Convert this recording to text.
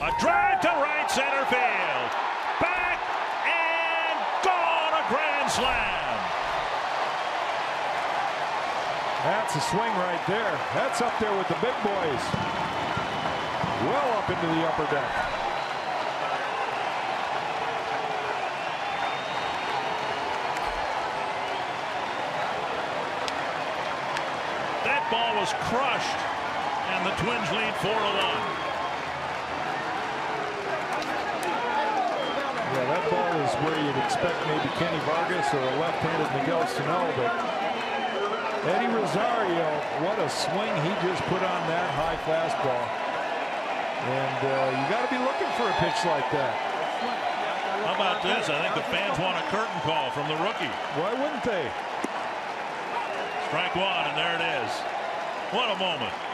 A drive to right center field. Back and gone, a grand slam. That's a swing right there. That's up there with the big boys. Well up into the upper deck. That ball was crushed, and the Twins lead 4-1. Yeah, that ball is where you'd expect maybe Kenny Vargas or a left-handed Miguel Sano, but Eddie Rosario, what a swing he just put on that high fastball. And you got to be looking for a pitch like that. How about this? I think the fans want a curtain call from the rookie. Why wouldn't they? Strike one, and there it is. What a moment.